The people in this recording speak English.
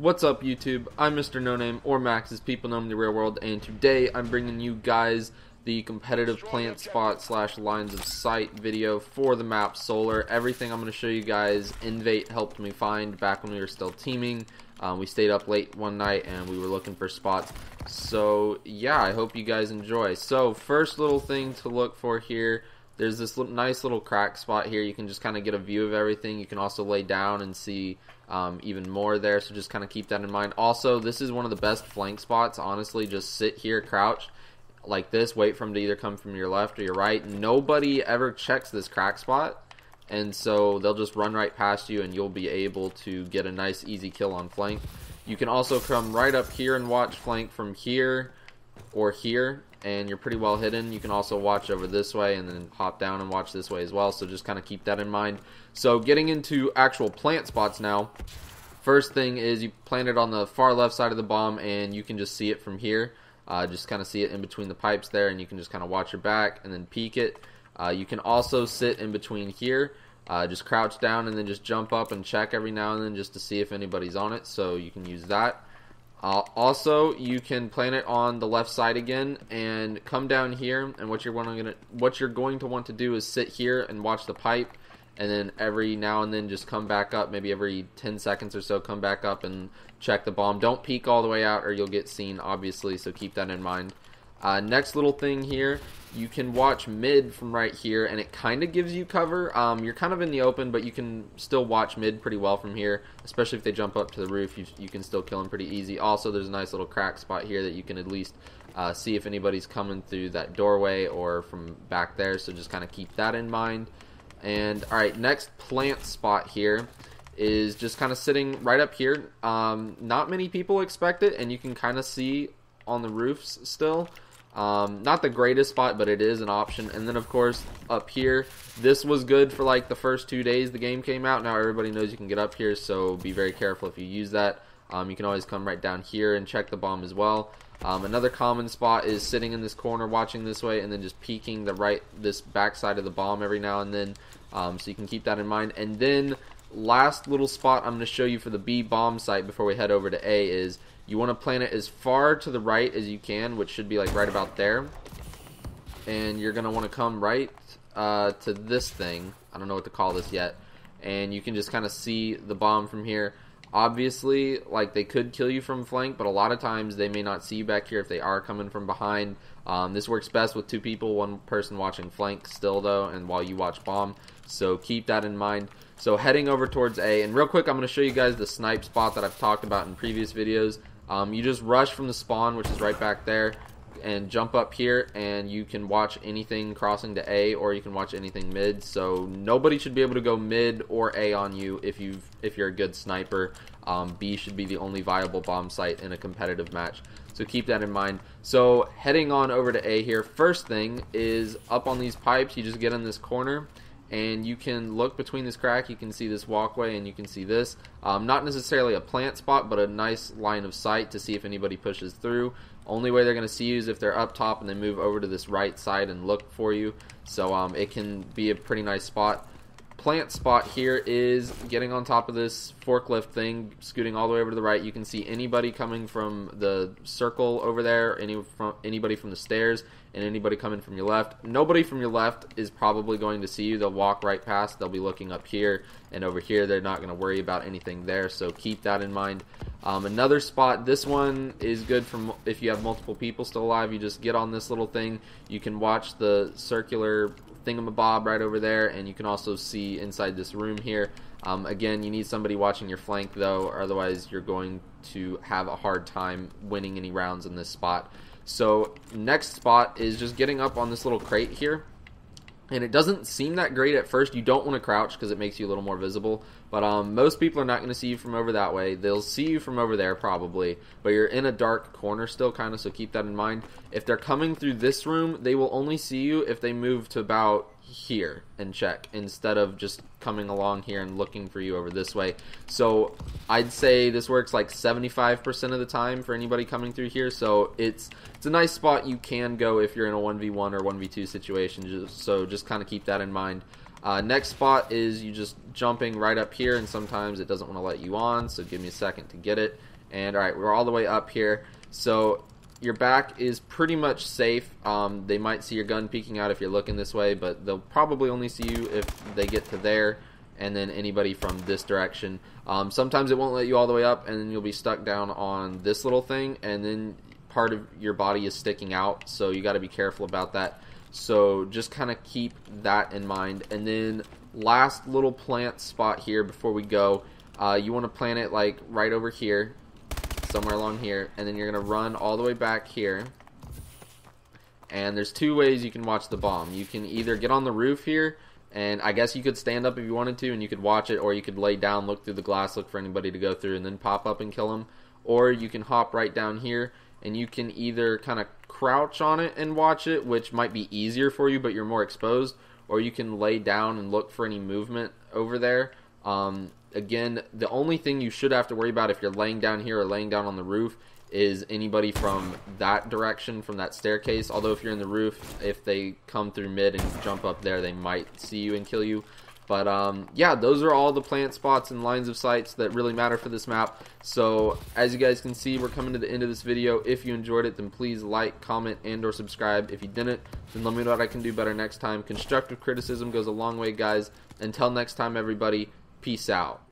What's up YouTube? I'm Mr. No Name, or Max as people know me in the real world, and today I'm bringing you guys the competitive plant spot / lines of sight video for the map Solar. Everything I'm going to show you guys, Invate helped me find back when we were still teaming. We stayed up late one night and we were looking for spots. So yeah, I hope you guys enjoy. So first little thing to look for here, there's this nice little crack spot here. You can just kind of get a view of everything. You can also lay down and see even more there, so just kind of keep that in mind. Also, this is one of the best flank spots, honestly. Just sit here crouched like this, wait for them to either come from your left or your right. Nobody ever checks this crack spot, and so they'll just run right past you and you'll be able to get a nice easy kill on flank. You can also come right up here and watch flank from here or here, and you're pretty well hidden. You can also watch over this way and then hop down and watch this way as well, so just kind of keep that in mind. So getting into actual plant spots now, first thing is you plant it on the far left side of the bomb and you can just see it from here. Just kind of see it in between the pipes there, and you can just kind of watch your back and then peek it. You can also sit in between here, just crouch down and then just jump up and check every now and then just to see if anybody's on it, so you can use that. Also, you can plant it on the left side again and come down here, and what you're going to want to do is sit here and watch the pipe, and then every now and then just come back up, maybe every 10 seconds or so, come back up and check the bomb. Don't peek all the way out or you'll get seen, obviously, so keep that in mind. Next little thing here, you can watch mid from right here, and it kind of gives you cover. You're kind of in the open, but you can still watch mid pretty well from here, especially if they jump up to the roof. You can still kill them pretty easy. Also, there's a nice little crack spot here that you can at least see if anybody's coming through that doorway or from back there, so just kind of keep that in mind. And alright, next plant spot here is just kind of sitting right up here. Not many people expect it, and you can kind of see on the roofs still. Not the greatest spot, but it is an option. And then of course up here, this was good for like the first 2 days the game came out. Now everybody knows you can get up here, so be very careful if you use that. You can always come right down here and check the bomb as well. Another common spot is sitting in this corner watching this way and then just peeking this back side of the bomb every now and then, so you can keep that in mind. And then last little spot I'm going to show you for the B bomb site before we head over to A is you want to plant it as far to the right as you can, which should be like right about there, and you're going to want to come right to this thing. I don't know what to call this yet, and you can just kind of see the bomb from here. Obviously, like, they could kill you from flank, but a lot of times they may not see you back here if they are coming from behind. This works best with two people, one person watching flank still though, and while you watch bomb, so keep that in mind. So heading over towards A, and real quick I'm going to show you guys the snipe spot that I've talked about in previous videos. You just rush from the spawn, which is right back there, and jump up here, and you can watch anything crossing to A, or you can watch anything mid. So nobody should be able to go mid or A on you if you're a good sniper. B should be the only viable bomb site in a competitive match, so keep that in mind. So heading on over to A here, first thing is up on these pipes, you just get in this corner and you can look between this crack, you can see this walkway, and you can see this. Not necessarily a plant spot, but a nice line of sight to see if anybody pushes through. Only way they're going to see you is if they're up top and they move over to this right side and look for you. So it can be a pretty nice spot. Plant spot here is getting on top of this forklift thing, scooting all the way over to the right. You can see anybody coming from the circle over there, anybody from the stairs, and anybody coming from your left. Nobody from your left is probably going to see you. They'll walk right past. They'll be looking up here and over here. They're not going to worry about anything there, so keep that in mind. Another spot, this one is good for if you have multiple people still alive. You just get on this little thing. You can watch the circular thingamabob right over there, and you can also see inside this room here. Again, you need somebody watching your flank though, or otherwise you're going to have a hard time winning any rounds in this spot. So next spot is just getting up on this little crate here, and it doesn't seem that great at first. You don't want to crouch because it makes you a little more visible, but most people are not going to see you from over that way. They'll see you from over there probably, but you're in a dark corner still kind of, so keep that in mind. If they're coming through this room, they will only see you if they move to about here and check, instead of just coming along here and looking for you over this way. So I'd say this works like 75% of the time for anybody coming through here, so it's a nice spot you can go if you're in a 1v1 or 1v2 situation, so just kind of keep that in mind. Next spot is you just jumping right up here, and sometimes it doesn't want to let you on, so give me a second to get it. And alright, we're all the way up here, so your back is pretty much safe. They might see your gun peeking out if you're looking this way, but they'll probably only see you if they get to there, and then anybody from this direction. Sometimes it won't let you all the way up, and then you'll be stuck down on this little thing, and then part of your body is sticking out, so you got to be careful about that. So just kind of keep that in mind. And then last little plant spot here before we go, you want to plant it like right over here, somewhere along here, and then you're gonna run all the way back here. And there's two ways you can watch the bomb. You can either get on the roof here, and I guess you could stand up if you wanted to and you could watch it, or you could lay down, look through the glass, look for anybody to go through and then pop up and kill them. Or you can hop right down here, and you can either kind of crouch on it and watch it, which might be easier for you but you're more exposed, or you can lay down and look for any movement over there. Again, the only thing you should have to worry about if you're laying down here or laying down on the roof is anybody from that direction, from that staircase. Although if you're in the roof, if they come through mid and jump up there, they might see you and kill you. But yeah, those are all the plant spots and lines of sights that really matter for this map. So as you guys can see, we're coming to the end of this video. If you enjoyed it, then please like, comment, and or subscribe. If you didn't, then let me know what I can do better next time. Constructive criticism goes a long way, guys. Until next time, everybody, peace out.